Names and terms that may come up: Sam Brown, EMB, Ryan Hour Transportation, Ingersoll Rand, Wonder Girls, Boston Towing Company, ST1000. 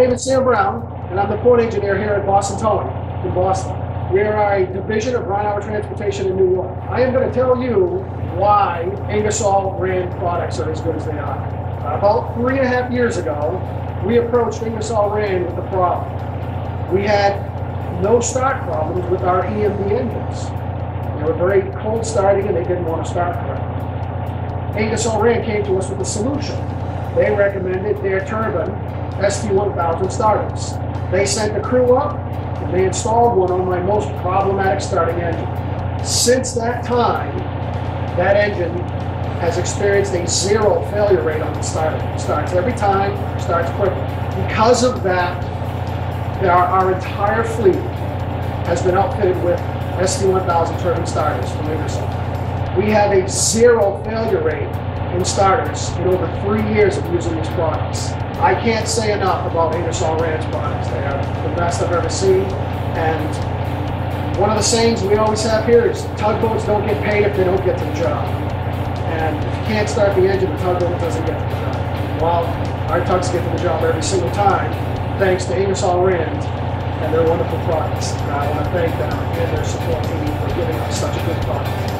name is Sam Brown, and I'm the port engineer here at Boston Towing in Boston. We are a division of Ryan Hour Transportation in New York. I am going to tell you why Ingersoll Rand products are as good as they are. About 3.5 years ago, we approached Ingersoll Rand with a problem. We had no start problems with our EMB engines. They were very cold starting and they didn't want to start correctly. Ingersoll Rand came to us with a solution. They recommended their turbine ST1000 starters. They sent the crew up and they installed one on my most problematic starting engine. Since that time, that engine has experienced a zero failure rate on the starter. It starts every time, it starts quickly. Because of that, our entire fleet has been outfitted with ST1000 turbine starters from Ingersoll. We have a zero failure rate in starters in over 3 years of using these products. I can't say enough about Ingersoll Rand's products. They are the best I've ever seen. And one of the sayings we always have here is tugboats don't get paid if they don't get to the job. And if you can't start the engine, the tugboat doesn't get to the job. Well, our tugs get to the job every single time, thanks to Ingersoll Rand and their wonderful products. And I want to thank them and their support team for giving us such a good product.